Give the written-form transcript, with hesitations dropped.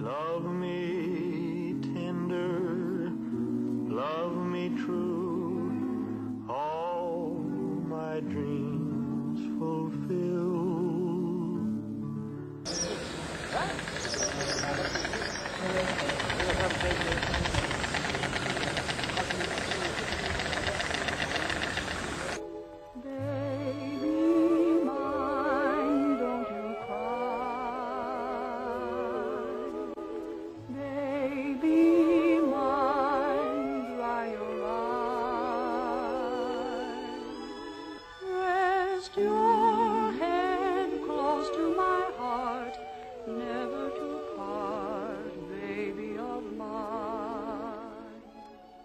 Love me tender, love me true, all my dreams fulfill. Your hand close to my heart, never